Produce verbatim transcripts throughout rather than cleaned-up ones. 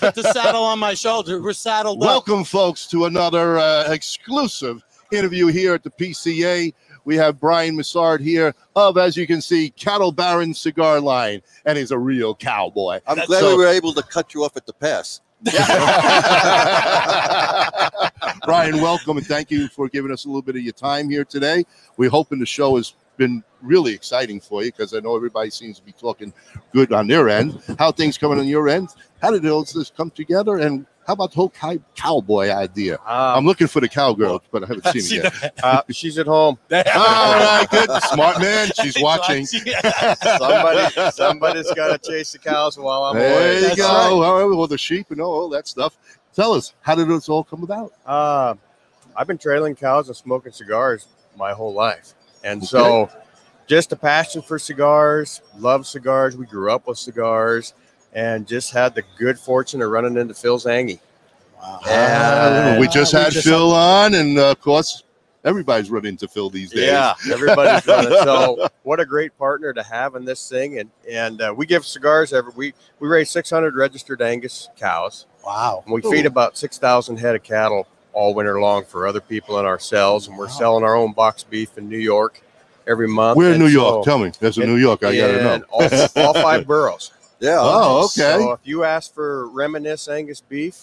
Put the saddle on my shoulder. We're saddled up. Welcome, folks, to another uh, exclusive interview here at the P C A. We have Brian Massard here of, as you can see, Cattle Baron Cigar Line, and he's a real cowboy. I'm That's glad so we were able to cut you off at the pass. Brian, welcome, and thank you for giving us a little bit of your time here today. We're hoping the show has been really exciting for you, because I know everybody seems to be talking good on their end. How are things coming on your end? How did all this come together, and how about the whole cowboy idea? Um, I'm looking for the cowgirl, but I haven't seen her yet. Uh, she's at home. All right, good. Smart man. She's watching. Somebody, somebody's got to chase the cows while I'm away. There you That's go. Right. All right, well, the sheep and all that stuff. Tell us, how did this all come about? Uh, I've been trailing cows and smoking cigars my whole life. And okay. so just a passion for cigars, love cigars. We grew up with cigars. And just had the good fortune of running into Phil's Angie. Wow. And we just had we just Phil had... on, and uh, of course, everybody's running into Phil these days. Yeah, everybody's running. So, what a great partner to have in this thing. And and uh, we give cigars every week. We raise six hundred registered Angus cows. Wow. And we Ooh. feed about six thousand head of cattle all winter long for other people and ourselves. And we're wow. selling our own boxed beef in New York every month. We're in New York. So, Tell me. That's in New York. I got to know. All, all five boroughs. Yeah. Oh, okay. So if you ask for Reminisce Angus beef,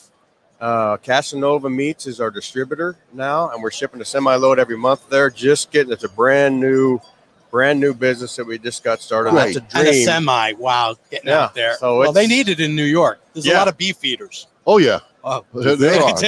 uh, Casanova Meats is our distributor now, and we're shipping a semi-load every month. There, just getting it's a brand new, brand new business that we just got started. Right. That's a dream. And a semi. Wow, getting yeah. out there. So well, they need it in New York. There's yeah. a lot of beef eaters. Oh yeah. Oh, there, there are.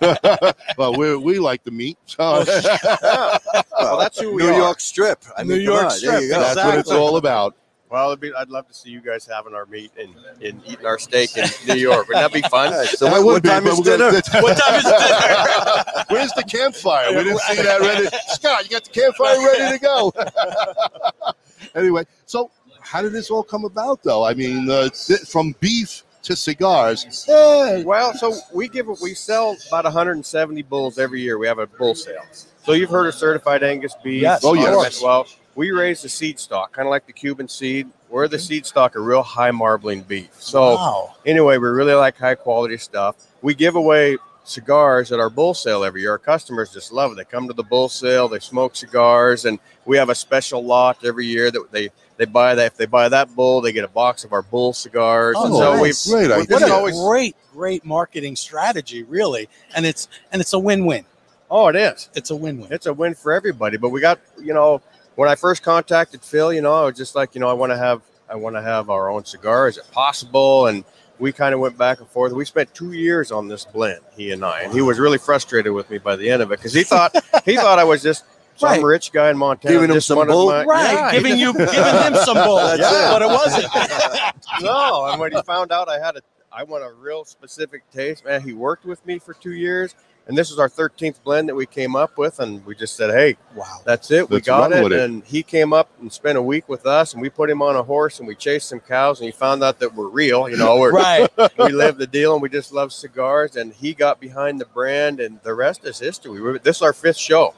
There are. But we we like the meat. So. yeah. Well, that's who we New are. New York Strip. I mean, New York on, Strip. Exactly. That's what it's all about. Well, it'd be, I'd love to see you guys having our meat and, and eating our steak in New York. Wouldn't that be fun? So what, what, be, time gonna, what time is dinner? What time is dinner? Where's the campfire? We didn't see that ready. Scott, you got the campfire ready to go. Anyway, so how did this all come about, though? I mean, uh, from beef to cigars. Hey. Well, so we give we sell about one hundred seventy bulls every year. We have a bull sale. So you've heard of certified Angus beef. Yes. Oh, yes. Well, we raise the seed stock, kind of like the Cuban seed. We're the seed stock of real high marbling beef. So wow. anyway, we really like high quality stuff. We give away cigars at our bull sale every year. Our customers just love it. They come to the bull sale, they smoke cigars, and we have a special lot every year that they, they buy that. If they buy that bull, they get a box of our bull cigars. Oh, and so nice. We've, great. What a always, great, great marketing strategy, really. And it's, and it's a win-win. Oh, it is. It's a win-win. It's a win for everybody. But we got, you know, when I first contacted Phil, you know, I was just like, you know, I want to have, I want to have our own cigar. Is it possible? And we kind of went back and forth. We spent two years on this blend, he and I, and he was really frustrated with me by the end of it because he thought, he thought I was just some right. rich guy in Montana giving him some bull, my, right? Yeah, giving you, giving him some bull, yeah. it, but it wasn't. No, and when he found out I had a, I want a real specific taste, man. He worked with me for two years. And this is our thirteenth blend that we came up with, and we just said, hey, wow, that's it. We got it. And he came up and spent a week with us, and we put him on a horse, and we chased some cows, and he found out that we're real. You know, we're, right. we live the deal, and we just love cigars. And he got behind the brand, and the rest is history. We, this is our fifth show.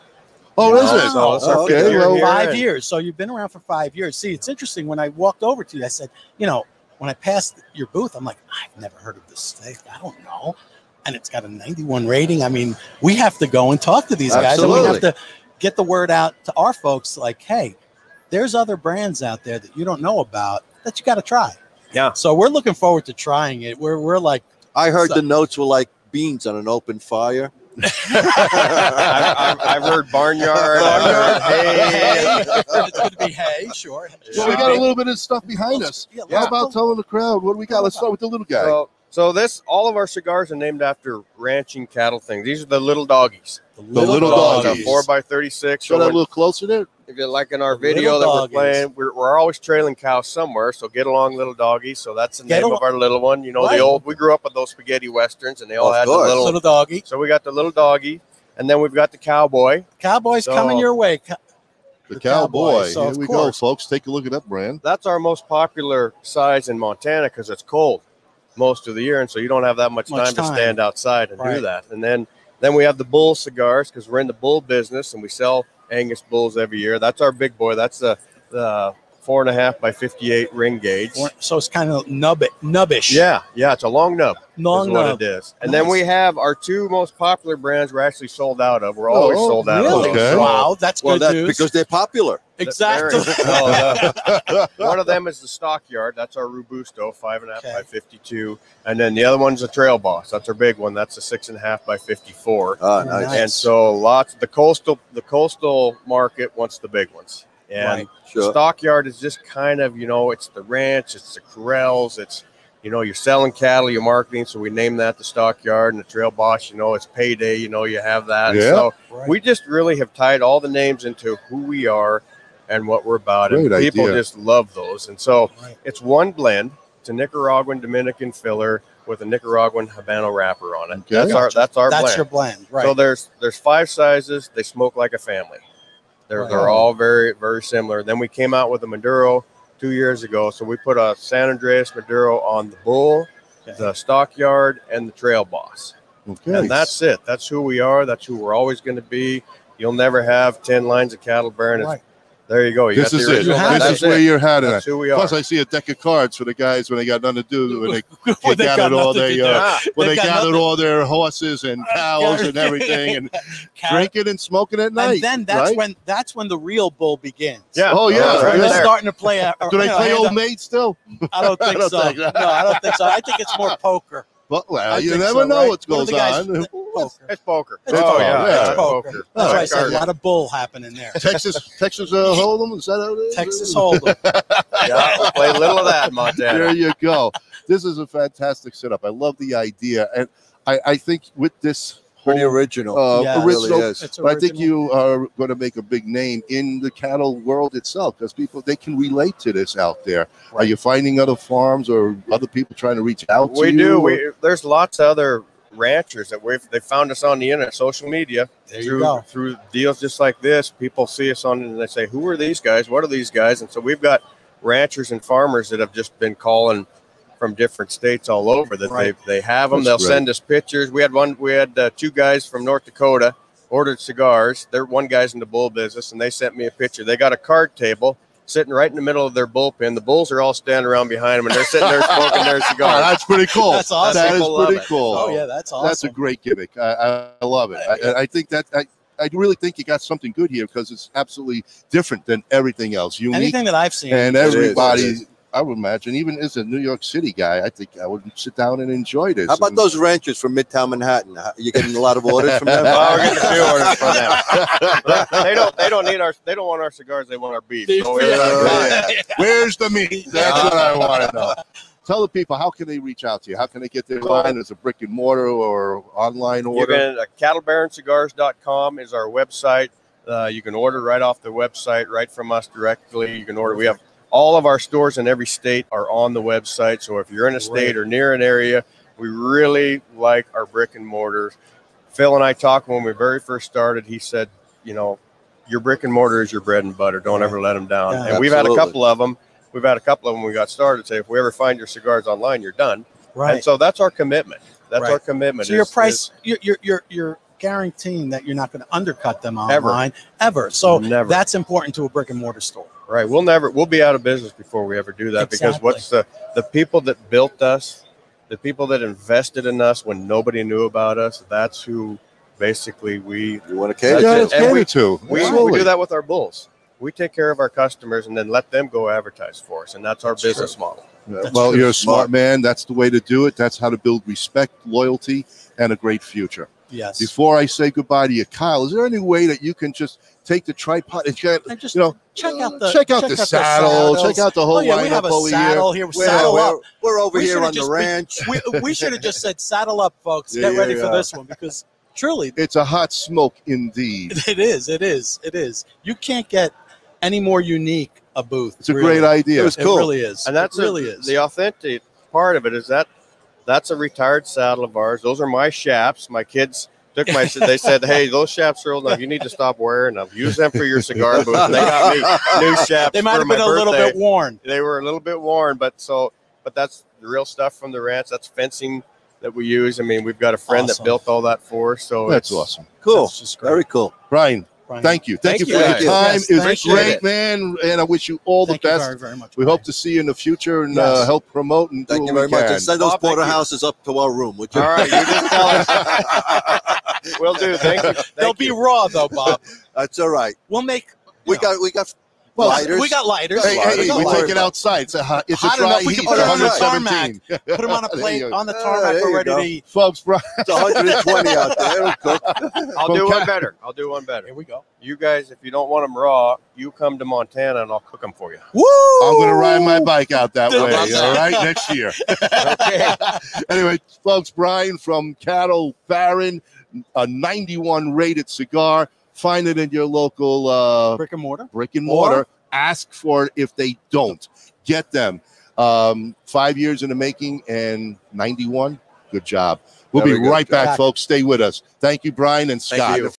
Oh, is it? So it's our okay. fifth year well, five and, years. So you've been around for five years. See, it's interesting. When I walked over to you, I said, you know, when I passed your booth, I'm like, I've never heard of this thing. I don't know. And it's got a ninety-one rating. I mean, we have to go and talk to these Absolutely. guys, and we have to get the word out to our folks. Like, hey, there's other brands out there that you don't know about that you got to try. Yeah. So we're looking forward to trying it. We're we're like, I heard so, the notes were like beans on an open fire. I've, I've heard barnyard. I've heard hay. It's going to be hay, sure. Well, we got a little bit of stuff behind us. Yeah, How about telling the crowd what do we got? Let's start with the little guy. Well, So this, all of our cigars are named after ranching cattle things. These are the little doggies. The little, little doggies. Four by thirty-six. Show that a little closer there. If you like in our video that we're playing, we're, we're always trailing cows somewhere. So get along, little doggies. So that's the name of our little one. You know, right. the old. We grew up with those spaghetti westerns, and they all of had the little, little doggy. So we got the little doggy, and then we've got the cowboy. Cowboy's so, coming your way. The, the cowboy. cowboy. So Here we course. go, folks. Take a look at that brand. That's our most popular size in Montana because it's cold most of the year, and so you don't have that much, much time, time to stand outside and right. do that. And then then we have the bull cigars because we're in the bull business, and we sell Angus bulls every year. That's our big boy. That's the the four and a half by fifty-eight ring gauge. So it's kind of nub nubbish. Yeah, yeah, it's a long nub. Long is what nub. It is. And nice. Then we have our two most popular brands we're actually sold out of. We're always oh, sold out really? of. Okay. Wow, that's well, good that's news. Because they're popular. Exactly. One of them is the Stockyard. That's our Robusto, five and a half okay. by fifty-two. And then the other one's the Trail Boss. That's our big one. That's a six and a half by fifty-four. Oh, nice. And so lots of the coastal the coastal market wants the big ones. And right, sure. Stockyard is just kind of, you know, it's the ranch, it's the corrals, it's, you know, you're selling cattle, you're marketing. So we name that the Stockyard. And the Trail Boss, you know, it's payday, you know, you have that. Yeah. So right. we just really have tied all the names into who we are and what we're about. Great and people idea. Just love those. And so right. it's one blend. It's a Nicaraguan Dominican filler with a Nicaraguan Habano wrapper on it. Okay. That's our that's our that's blend. That's your blend, right. So there's there's five sizes. They smoke like a family. They're, right. they're all very, very similar. Then we came out with a Maduro two years ago. So we put a San Andreas Maduro on the Bull, okay. the Stockyard, and the Trail Boss. Okay. And that's it. That's who we are. That's who we're always going to be. You'll never have ten lines of Cattle Baron. Right. There you go. You this is it. This is where you're headed. That's who we are. Plus, I see a deck of cards for the guys when they got nothing to do, when they, when they, they gathered got all their uh, when they, they gathered got all their horses and cows and everything, and drinking and smoking at night. And then that's right? when that's when the real bull begins. Yeah. Oh yeah. Oh, right. They're there. Starting to play. A, do they know, play old maid still? I don't think I don't so. Think no, I don't think so. I think it's more poker. But, well, you never so, know right? what goes on. It's poker. It's poker. It's oh, poker. Yeah. yeah. It's poker. That's oh, right. I said a lot of bull happening there. Texas Texas uh, Hold'em? Is that how it is? Texas Hold'em. Yeah, we'll play a little of that, Montana. There you go. This is a fantastic setup. I love the idea. And I, I think with this whole... Pretty original. Uh, yeah, original, it really is. But original. I think you are going to make a big name in the cattle world itself because people, they can relate to this out there. Right. Are you finding other farms or other people trying to reach out we to you? Do. We do. There's lots of other... ranchers that we've they found us on the internet, social media, there you through go. Through deals just like this. People see us on and they say, who are these guys, what are these guys? And so we've got ranchers and farmers that have just been calling from different states all over that right. they, they have them. That's they'll right. send us pictures. We had one we had uh, two guys from North Dakota ordered cigars. They're one guy's in the bull business, and they sent me a picture. They got a card table sitting right in the middle of their bullpen. The bulls are all standing around behind them, and they're sitting there smoking their cigars. Oh, that's pretty cool. That's awesome. That People is pretty it. Cool. Oh, yeah, that's awesome. That's a great gimmick. I, I love it. I, I, I think that I, I really think you got something good here because it's absolutely different than everything else. Unique. Anything that I've seen. And everybody, it is, it is. I would imagine, even as a New York City guy, I think I would sit down and enjoy this. How about and, those ranchers from Midtown Manhattan? Are you getting a lot of orders from them? Oh, we're getting a few orders from them. They don't. They don't need our. They don't want our cigars. They want our beef. So yeah, yeah. Yeah. Where's the meat? That's what I want to know. Tell the people, how can they reach out to you? How can they get their line as a brick and mortar or online order? You can, uh, cattle baron cigars dot com is our website. Uh, you can order right off the website, right from us directly. You can order. We have. All of our stores in every state are on the website. So if you're in a state or near an area, we really like our brick and mortars. Phil and I talked when we very first started. He said, you know, your brick and mortar is your bread and butter. Don't ever let them down. Yeah, and absolutely. We've had a couple of them. We've had a couple of them when we got started. Say, if we ever find your cigars online, you're done. Right. And so that's our commitment. That's right. our commitment. So is, your price, you're, you're, you're, you're guaranteeing that you're not going to undercut them online. Ever. ever. So Never. That's important to a brick and mortar store. Right. We'll never, we'll be out of business before we ever do that exactly. because what's the, the people that built us, the people that invested in us when nobody knew about us, that's who basically we you want to cater yeah, to. We, to. We, we do that with our bulls. We take care of our customers and then let them go advertise for us. And that's our that's business true. Model. That's well, true. You're a smart man. That's the way to do it. That's how to build respect, loyalty, and a great future. Yes. Before I say goodbye to you, Kyle, is there any way that you can just take the tripod and, get, and just, you know, check out the check out check the out saddle, the check out the whole oh, yeah, we have a over saddle here. here. We're, saddle we're, up. We're over we here on the ranch. Be, we we should have just said saddle up, folks. Yeah, get yeah, ready yeah. for this one because truly, it's a hot smoke indeed. It is. It is. It is. You can't get any more unique a booth. It's really. a great idea. It was cool. It really is. And that's it really a, is the authentic part of it. Is that. That's a retired saddle of ours. Those are my shaps. My kids took my, they said, hey, those shaps are old enough. You need to stop wearing them. Use them for your cigar booth. And they got me new shaps. They might have been a little bit worn. They were a little bit worn, but so, but that's the real stuff from the ranch. That's fencing that we use. I mean, we've got a friend awesome. that built all that for us. So that's awesome. Cool. That's just great. Very cool. Brian, Brian. Thank you. Thank, thank you for you. your time. Yes, it was great, it. man. And I wish you all thank the best. Very, very much, we Brian. hope to see you in the future and yes. uh, help promote and thank do you very much. Can. And send those Bob, porterhouses up to our room, would you? All right. You just tell us. Will do. Thank you. Thank They'll you. be raw, though, Bob. That's all right. We'll make. We know. got. We got. Well, lighters. We got lighters. Hey, hey, we, we take it about. outside. It's a hot, it's hot a dry enough. We can heat. Put it on the tarmac. Put them on a plate on the tarmac. We're ready go. to eat. Folks, Brian. It's one hundred twenty out there. Cook. I'll do one better. I'll do one better. Here we go. You guys, if you don't want them raw, you come to Montana and I'll cook them for you. Woo! I'm going to ride my bike out that way. All right, next year. Okay. Anyway, folks, Brian from Cattle Baron, a ninety-one rated cigar. Find it in your local uh, brick and mortar. Brick and mortar. Or ask for it if they don't. Get them. Um, five years in the making and ninety-one. Good job. We'll Very be right back, back, folks. Stay with us. Thank you, Brian and Scott.